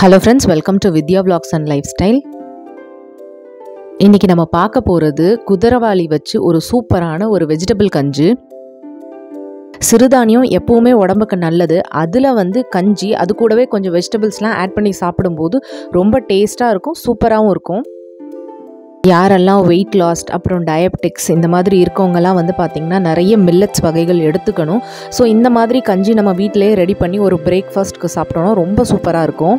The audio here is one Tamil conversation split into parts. Hello friends welcome to Vidya blogs and lifestyle. इनकी नम्म पार्क्क पोरुदु कुदिरवाली वच्चु ओरु सूपरान ओरु वेजिटेबल कंजी। सिरुधानियम एप्पोवुमे उडंबुक्कु नल्लदु, अदुला वंदु कंजी अदु कूडवे कोंजम वेजिटेबल्सलाम ऐड पन्नी सापिडुம்போது रोम्ब टेस्टा इरुक्कुम, सूपरावुम इरुक्कुम। யாரெல்லாம் வெயிட் லாஸ்ட் அப்புறம் டயபெட்டிக்ஸ் இந்த மாதிரி இருக்கவங்கலாம் வந்து பார்த்தீங்கன்னா நிறைய மில்லட்ஸ் வகைகள் எடுத்துக்கணும். ஸோ இந்த மாதிரி கஞ்சி நம்ம வீட்டிலேயே ரெடி பண்ணி ஒரு பிரேக்ஃபாஸ்ட்டுக்கு சாப்பிட்டோம்னா ரொம்ப சூப்பராக இருக்கும்.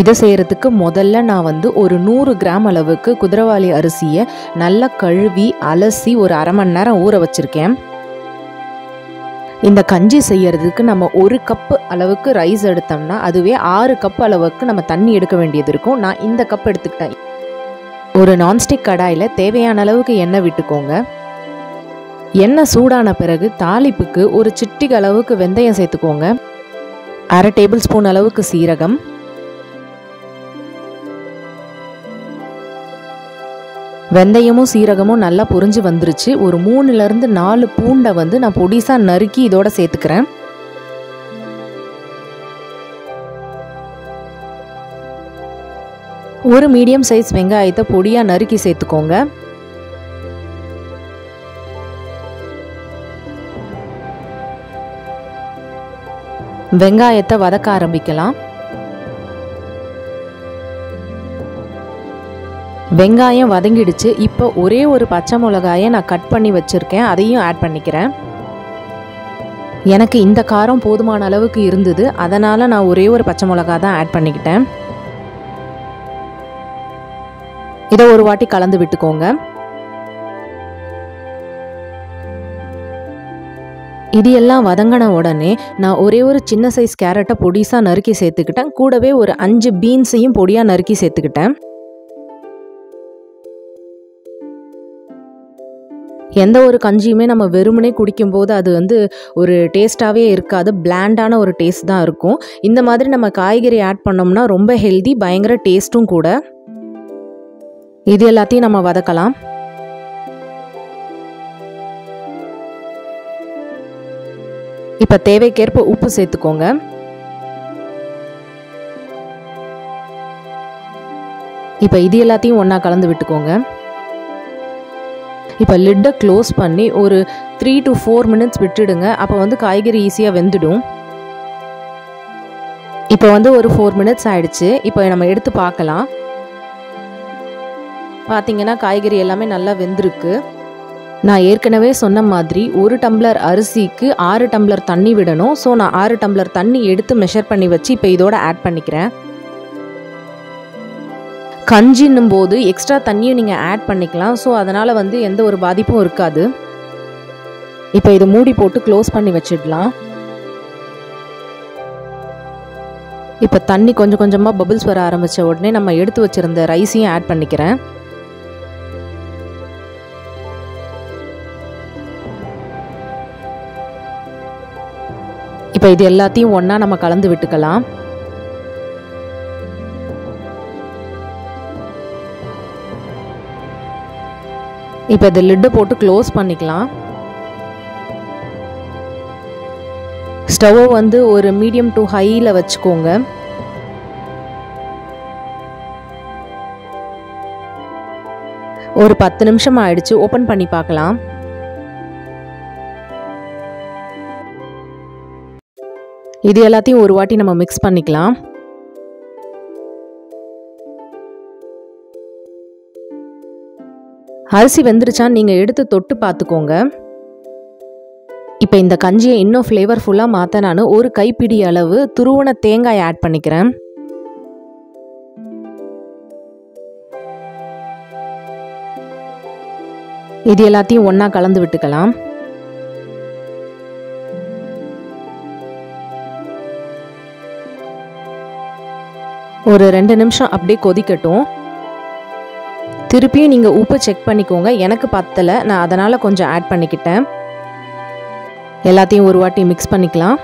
இதை செய்கிறதுக்கு முதல்ல நான் வந்து ஒரு 100 கிராம் அளவுக்கு குதிரவாளி அரிசியை நல்லா கழுவி அலசி ஒரு அரை மணி நேரம் ஊற வச்சுருக்கேன். இந்த கஞ்சி செய்கிறதுக்கு நம்ம 1 கப்பு அளவுக்கு ரைஸ் எடுத்தோம்னா அதுவே 6 கப் அளவுக்கு நம்ம தண்ணி எடுக்க வேண்டியது இருக்கும். நான் இந்த கப் எடுத்துக்கிட்டேன். ஒரு நான்ஸ்டிக் கடாயில் தேவையான அளவுக்கு எண்ணெய் விட்டுக்கோங்க. எண்ணெய் சூடான பிறகு தாளிப்புக்கு ஒரு சிட்டிகை அளவுக்கு வெந்தயம் சேர்த்துக்கோங்க. அரை டேபிள் ஸ்பூன் அளவுக்கு சீரகம், வெந்தயமும் சீரகமும் நல்லா பொரிஞ்சு வந்துருச்சு. ஒரு 3லேருந்து 4 பூண்டை வந்து நான் பொடிசாக நறுக்கி இதோட சேர்த்துக்கிறேன். ஒரு மீடியம் சைஸ் வெங்காயத்தை பொடியாக நறுக்கி சேர்த்துக்கோங்க. வெங்காயத்தை வதக்க ஆரம்பிக்கலாம். வெங்காயம் வதங்கிடுச்சு. இப்போ ஒரே ஒரு பச்சை மிளகாயை நான் கட் பண்ணி வச்சுருக்கேன், அதையும் ஆட் பண்ணிக்கிறேன். எனக்கு இந்த காரம் போதுமான அளவுக்கு இருந்தது, அதனால் நான் ஒரே ஒரு பச்சை மிளகா தான் ஆட் பண்ணிக்கிட்டேன். இதை ஒரு வாட்டி கலந்து விட்டுக்கோங்க. இது எல்லாம் வதங்கின உடனே நான் ஒரே ஒரு சின்ன சைஸ் கேரட்டை பொடிசாக நறுக்கி சேர்த்துக்கிட்டேன். கூடவே ஒரு 5 பீன்ஸையும் பொடியாக நறுக்கி சேர்த்துக்கிட்டேன். எந்த ஒரு கஞ்சியுமே நம்ம வெறுமனே குடிக்கும்போது அது வந்து ஒரு டேஸ்ட்டாகவே இருக்காது, பிளாண்டான ஒரு டேஸ்ட் தான் இருக்கும். இந்த மாதிரி நம்ம காய்கறி ஆட் பண்ணோம்னா ரொம்ப ஹெல்தி, பயங்கர டேஸ்ட்டும் கூட. இது எல்லாத்தையும் நம்ம வதக்கலாம். இப்போ தேவைக்கேற்ப உப்பு சேர்த்துக்கோங்க. இப்போ இது எல்லாத்தையும் ஒன்றா கலந்து விட்டுக்கோங்க. இப்போ லிட்டை க்ளோஸ் பண்ணி ஒரு 3 to 4 மினிட்ஸ் விட்டுடுங்க. அப்போ வந்து காய்கறி ஈஸியாக வெந்துடும். இப்போ வந்து ஒரு 4 மினிட்ஸ் ஆயிடுச்சு. இப்போ நம்ம எடுத்து பார்க்கலாம். பார்த்தீங்கன்னா காய்கறி எல்லாமே நல்லா வெந்திருக்கு. நான் ஏற்கனவே சொன்ன மாதிரி 1 டம்ளர் அரிசிக்கு 6 டம்ளர் தண்ணி விடணும். ஸோ நான் 6 டம்ளர் தண்ணி எடுத்து மெஷர் பண்ணி வச்சு இப்போ இதோட ஆட் பண்ணிக்கிறேன். கஞ்சின்னும் போது எக்ஸ்ட்ரா தண்ணியும் நீங்கள் ஆட் பண்ணிக்கலாம். ஸோ அதனால் வந்து எந்த ஒரு பாதிப்பும் இருக்காது. இப்போ இது மூடி போட்டு க்ளோஸ் பண்ணி வச்சிடலாம். இப்போ தண்ணி கொஞ்சம் கொஞ்சமாக பபிள்ஸ் வர ஆரம்பித்த உடனே நம்ம எடுத்து வச்சுருந்த ரைஸையும் ஆட் பண்ணிக்கிறேன். இப்போ இது எல்லாத்தையும் ஒன்றா நம்ம கலந்து விட்டுக்கலாம். இப்போ இது லிட்டு போட்டு க்ளோஸ் பண்ணிக்கலாம். ஸ்டவ்வை வந்து ஒரு மீடியம் டு ஹையில் வச்சுக்கோங்க. ஒரு 10 நிமிஷம் ஆயிடுச்சு. ஓப்பன் பண்ணி பார்க்கலாம். இது எல்லாத்தையும் ஒரு வாட்டி நம்ம மிக்ஸ் பண்ணிக்கலாம். அரிசி வெந்துருச்சான்னு நீங்கள் எடுத்து தொட்டு பார்த்துக்கோங்க. இப்போ இந்த கஞ்சியை இன்னும் ஃப்ளேவர்ஃபுல்லாக மாற்ற நான் ஒரு கைப்பிடி அளவு துருவன தேங்காய் ஆட் பண்ணிக்கிறேன். இது எல்லாத்தையும் ஒன்றா கலந்து விட்டுக்கலாம். ஒரு 2 நிமிஷம் அப்படியே கொதிக்கட்டும். திருப்பியும் நீங்கள் உப்பு செக் பண்ணிக்கோங்க. எனக்கு பத்தலை, நான் அதனால் கொஞ்சம் ஆட் பண்ணிக்கிட்டேன். எல்லாத்தையும் ஒரு வாட்டி மிக்ஸ் பண்ணிக்கலாம்.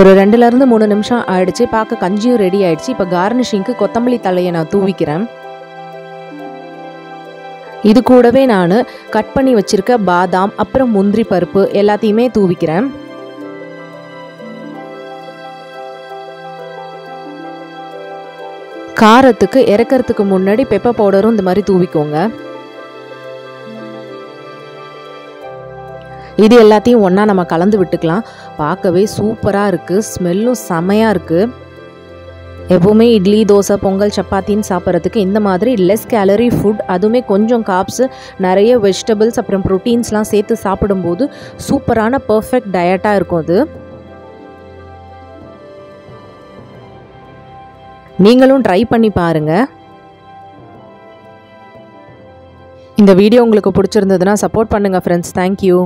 ஒரு 2லேருந்து 3 நிமிஷம் ஆயிடுச்சு. பார்க்க கஞ்சியும் ரெடி ஆயிடுச்சு. இப்போ கார்னிஷிங்க்கு கொத்தமல்லி தழையை நான் தூவிக்கிறேன். இது கூடவே நான் கட் பண்ணி வச்சுருக்க பாதாம் அப்புறம் முந்திரி பருப்பு எல்லாத்தையுமே தூவிக்கிறேன். காரத்துக்கு இறக்கிறதுக்கு முன்னாடி பெப்பர் பவுடரும் இந்த மாதிரி தூவிக்கோங்க. இது எல்லாத்தையும் ஒண்ணா நம்ம கலந்து விட்டுக்கலாம். பார்க்கவே சூப்பராக இருக்குது, ஸ்மெல்லும் செமையாக இருக்குது. எப்போவுமே இட்லி தோசை பொங்கல் சப்பாத்தின்னு சாப்பிட்றதுக்கு இந்த மாதிரி லெஸ் கேலரி ஃபுட், அதுவுமே கொஞ்சம் காப்ஸு நிறைய வெஜிடபிள்ஸ் அப்புறம் ப்ரோட்டீன்ஸ்லாம் சேர்த்து சாப்பிடும்போது சூப்பரான பர்ஃபெக்ட் டயட்டாக இருக்கும். அது நீங்களும் ட்ரை பண்ணி பாருங்கள். இந்த வீடியோ உங்களுக்கு பிடிச்சிருந்ததுன்னா சப்போர்ட் பண்ணுங்கள் ஃப்ரெண்ட்ஸ். தேங்க்யூ.